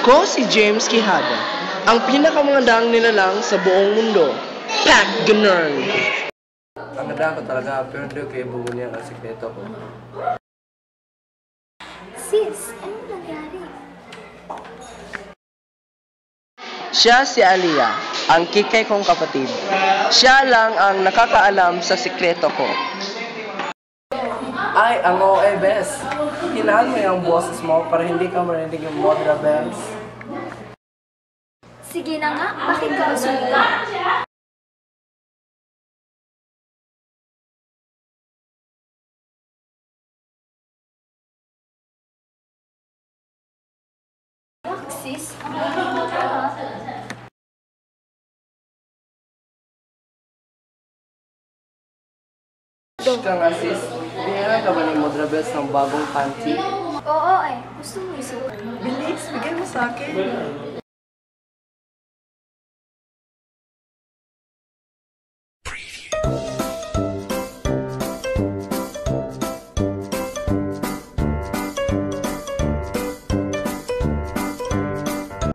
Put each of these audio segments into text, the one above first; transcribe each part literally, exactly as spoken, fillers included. Ako si James Quijada, ang pinakamagandang nilalang sa buong mundo. Pack Gunner! Ang ganda ko talaga, pero hindi kayo buo niya ang sikreto ko. Sis, ano nangyari? Siya si Alia, ang kikay kong kapatid. Siya lang ang nakakaalam sa sikreto ko. Ay, ang O A, Benz. Hinaan mo yung boses mo para hindi ka marinig yung Modrabels. Sige na nga, bakit ka masumila? Sis, ang hindi ka ha? Kang assist, binigyan ka ba ni Modrabels ng bagong panty? Oo eh, gusto mo isuot. Bilis, bigyan mo sa akin.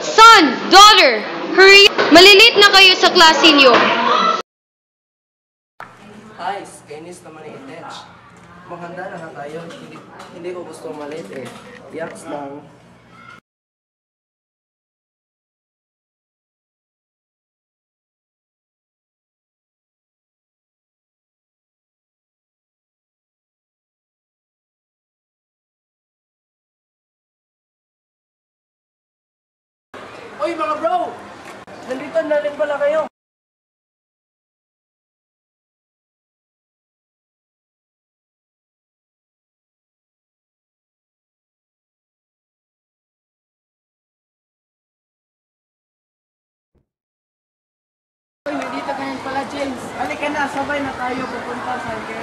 Son! Daughter! Hurry! Malilate na kayo sa klase niyo. Guys, kainis naman ni Etch. Maghanda na nga tayo. Hindi, hindi ko gusto malate eh. Yaks lang. Oy mga bro! Nandito na rin pala kayo. Nandito ngayon pala, James. Halika na, sabay na tayo pupunta sa akin.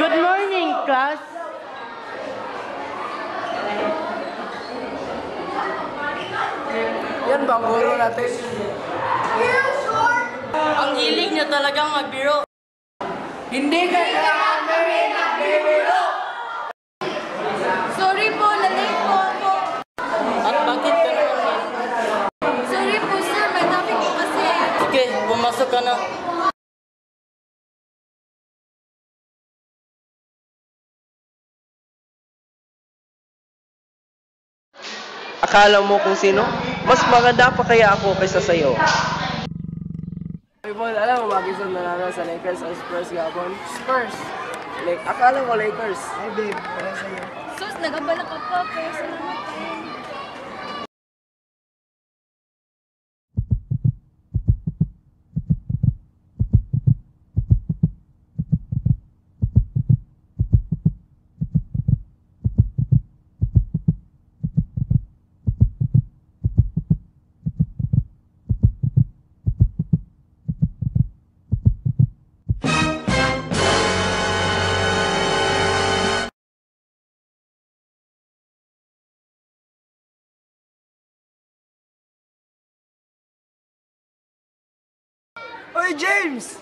Good morning, class. Yan bang guro natin? Ang hilig niya talagang magbiro. Hindi ka kami nagbibiro. Sorry po, lalate po ako. At bakit ka naman? Sorry po sir, may topic ko kasi. Okay, pumasok ka na. Akala mo kung sino? Mas maganda pa kaya ako kaysa sa'yo. People, alam mo bakit saan nanalo sa Lakers or Spurs gabon? Spurs. Like, akala mo Lakers. Ay babe, para sa'yo. Sus, nagabala ka pa, pero saan naman tayo? Oy, James!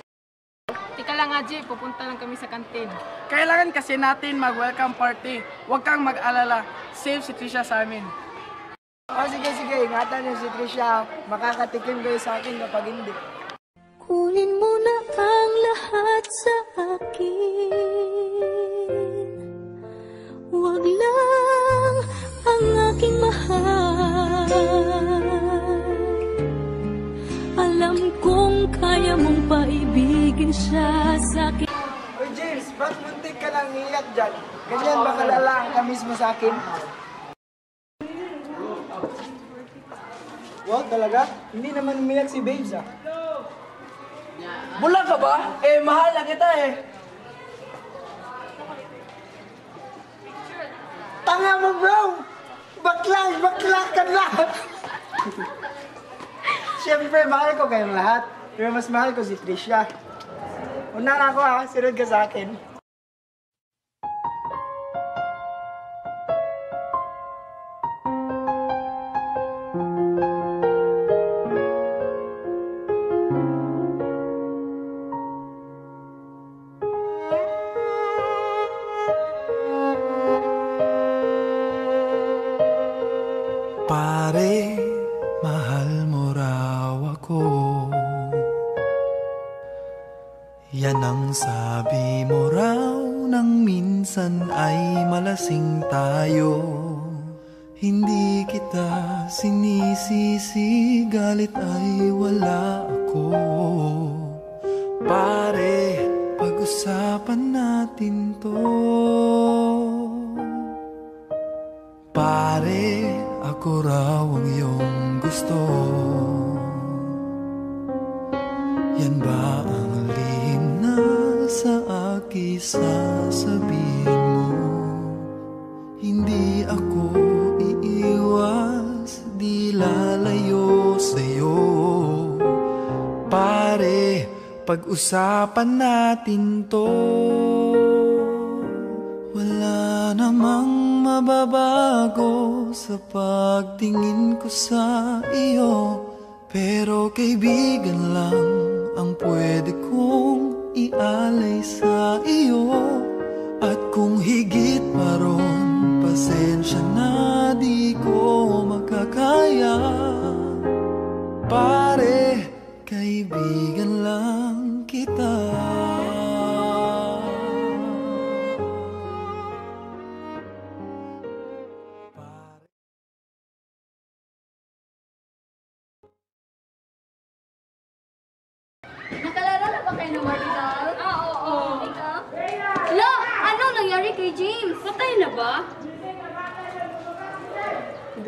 Teka lang nga, Jay. Pupunta lang kami sa kantin. Kailangan kasi natin mag-welcome party. Huwag kang mag-alala. Save si Trisha sa amin. O, sige, sige. Ingatan niyo si Trisha. Makakatikim kayo sa akin kapag hindi. Kunin mo na ang lahat sa akin. Huwag lang ang aking mahal. Alam kong kaya mong paibigin siya sa'kin. Oy James, ba't muntik ka lang niyak dyan? Ganyan ba kalalaan ka mismo sa'kin? Wow, talaga? Hindi naman umiyak si babes ah. Bula ka ba? Eh, mahal na kita eh. Tanga mo, bro! Bakla, bakla ka lahat! Siyempre, mahal ko kayong lahat. Pero mas mahal ko si Trisha. Una na ako ha, sunod ka sa akin. Pare, mahal mo raw ako. Yan ang sabi mo raw nang minsan ay malasing tayo. Hindi kita sinisisi, galit ay wala ako. Pare, pag-usapan natin to. Pare, ako raw ang iyong gusto. Yan ba ang lihim na sa akin sasabihin mo? Hindi ako iiwas, di lalayo sa'yo. Pare, pag-usapan natin to. Wala namang mababago sa pagtingin ko sa iyo, pero kaibigan lang ang pwede kong ialay sa iyo. At kung higit pa ron, pasensya na di ko makakaya. Pare, kaibigan lang kita. James, patay na ba?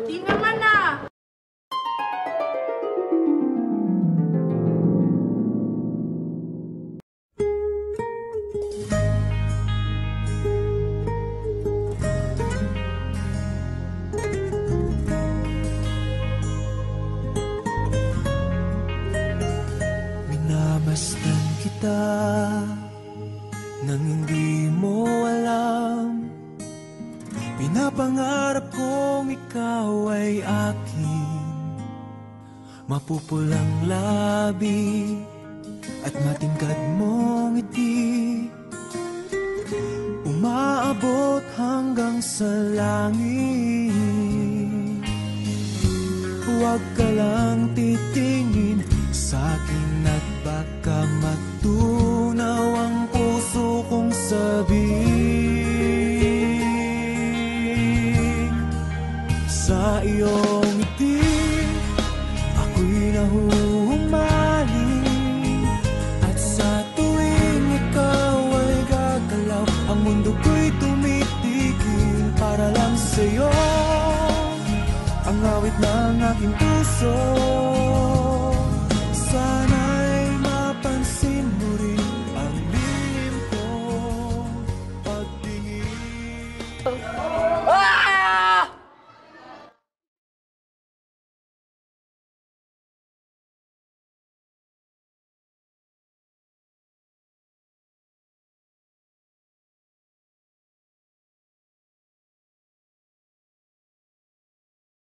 Di naman na! Minabastan kita nang hindi mo alam. Pinapangarap kong ikaw ay akin. Mapupulang labi at matingkad mong ngiti, umaabot hanggang sa langit. Huwag ka lang titingin sa akin at baka matunaw ang puso kong sabing. Sa iyong ngiti, ako'y nahuhumaling. At sa tuwing ikaw ay gagalaw, ang mundo ko'y tumitigil para lang sa'yo. Ang awit ng aking puso, sana'y mapansin mo rin ang lihim ko pagtingin.